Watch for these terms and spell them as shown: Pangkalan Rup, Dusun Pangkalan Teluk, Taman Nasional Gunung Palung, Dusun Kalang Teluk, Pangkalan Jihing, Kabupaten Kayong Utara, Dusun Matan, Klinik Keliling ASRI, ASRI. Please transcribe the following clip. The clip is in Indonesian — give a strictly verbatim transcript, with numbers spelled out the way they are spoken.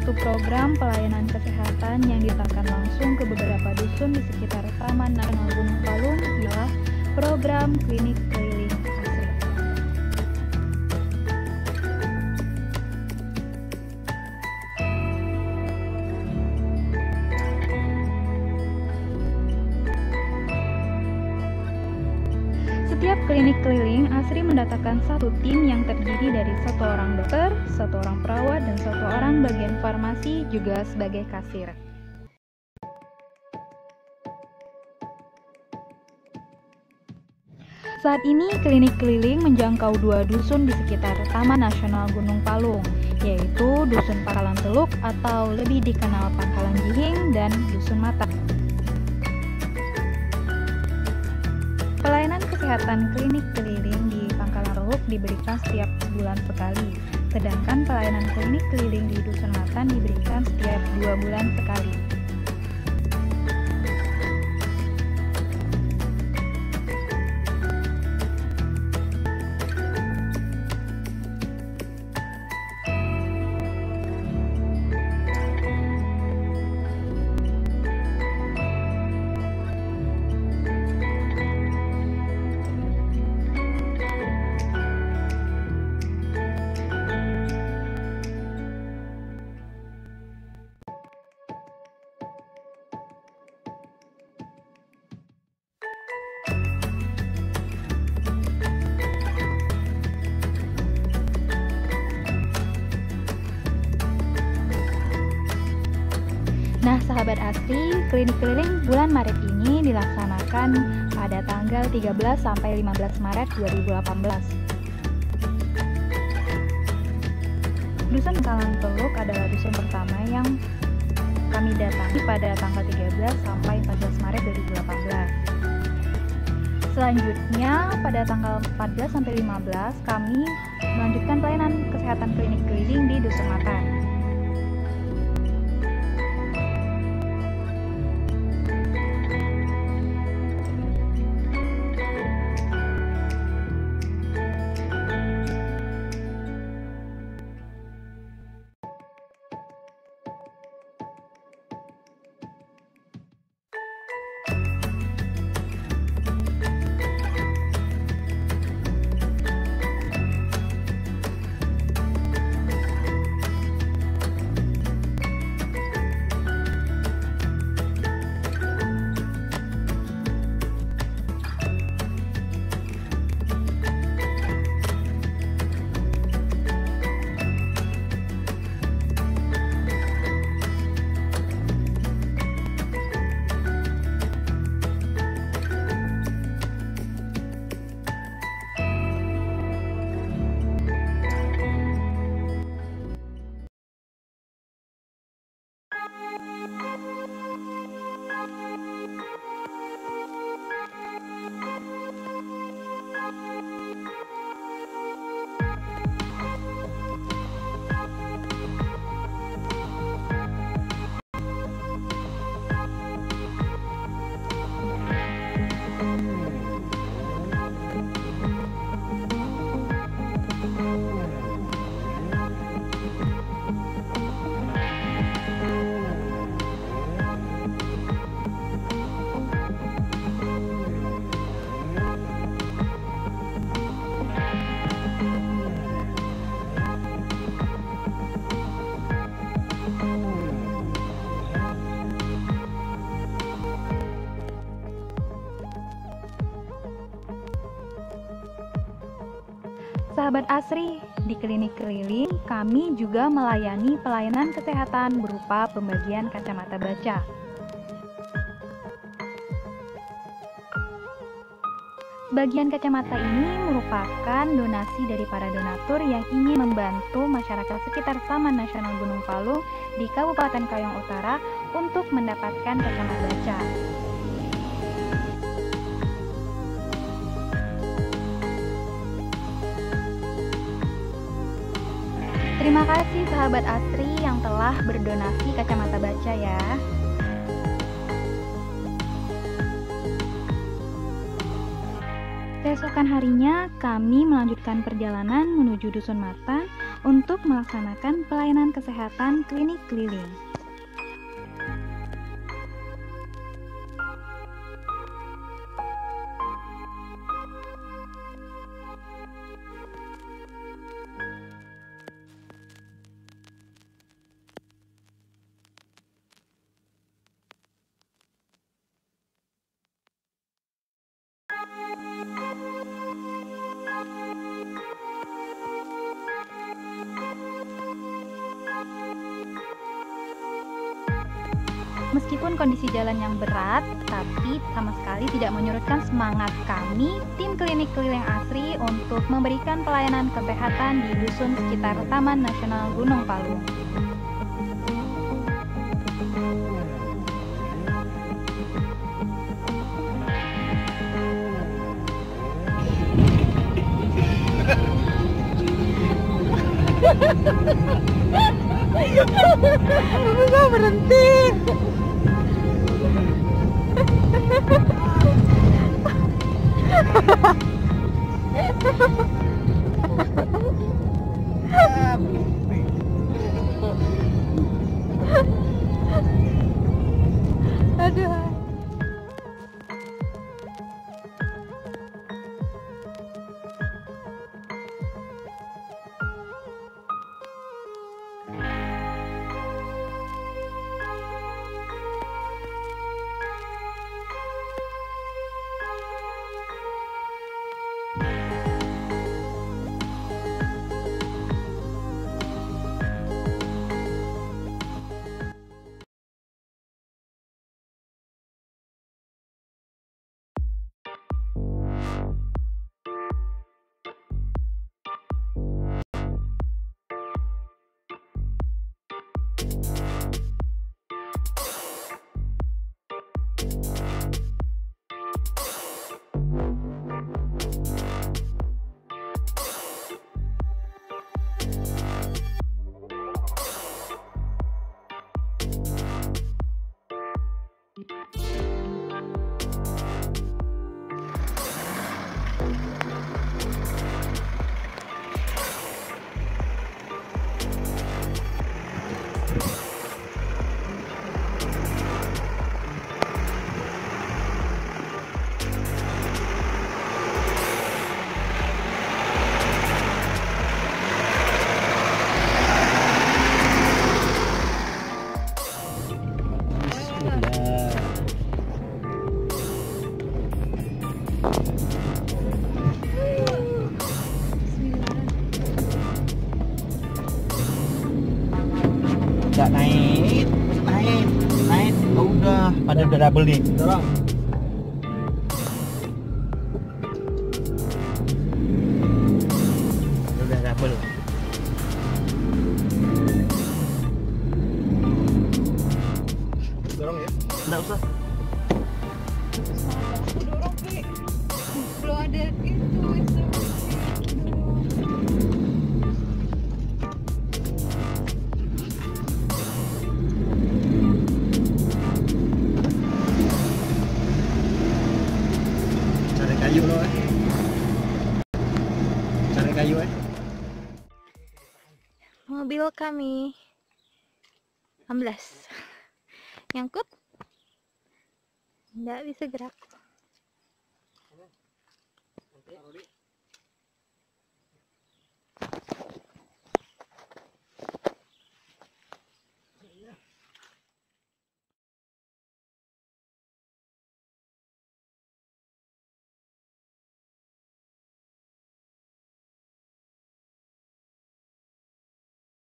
suatu program pelayanan kesehatan yang ditawarkan langsung ke beberapa dusun di sekitar Taman Nasional Gunung Palung ialah program klinik keliling A S R I. Setiap klinik keliling, A S R I mendatangkan satu tim yang terdiri dari satu orang dokter, satu orang perawat, dan satu orang bagian farmasi juga sebagai kasir. Saat ini, klinik keliling menjangkau dua dusun di sekitar Taman Nasional Gunung Palung, yaitu Dusun Pangkalan Teluk atau lebih dikenal Pangkalan Jihing dan Dusun Matan. Pelayanan kesehatan klinik keliling di Pangkalan Rup diberikan setiap bulan sekali, sedangkan pelayanan klinik keliling di Dusun Matan diberikan setiap dua bulan sekali. Nah, sahabat A S R I, klinik keliling bulan Maret ini dilaksanakan pada tanggal tiga belas sampai lima belas Maret dua ribu delapan belas. Dusun Kalang Teluk adalah dusun pertama yang kami datangi pada tanggal tiga belas sampai empat belas Maret dua ribu delapan belas. Selanjutnya, pada tanggal empat belas sampai lima belas kami melanjutkan pelayanan kesehatan klinik keliling di Dusun Matan. Sahabat A S R I, di klinik keliling kami juga melayani pelayanan kesehatan berupa pembagian kacamata baca. Bagian kacamata ini merupakan donasi dari para donatur yang ingin membantu masyarakat sekitar Taman Nasional Gunung Palung di Kabupaten Kayong Utara untuk mendapatkan kacamata baca. Terima kasih sahabat A S R I yang telah berdonasi kacamata baca ya. Keesokan harinya kami melanjutkan perjalanan menuju Dusun Matan untuk melaksanakan pelayanan kesehatan klinik keliling. Meskipun kondisi jalan yang berat, tapi sama sekali tidak menyurutkan semangat kami, tim klinik keliling ASRI untuk memberikan pelayanan kesehatan di dusun sekitar Taman Nasional Gunung Palung. Gua berhenti. Aduh. Ada udah beli, tolong. Kayu loh, cari kayu eh. Mobil kami enam belas nyangkut, nggak bisa gerak.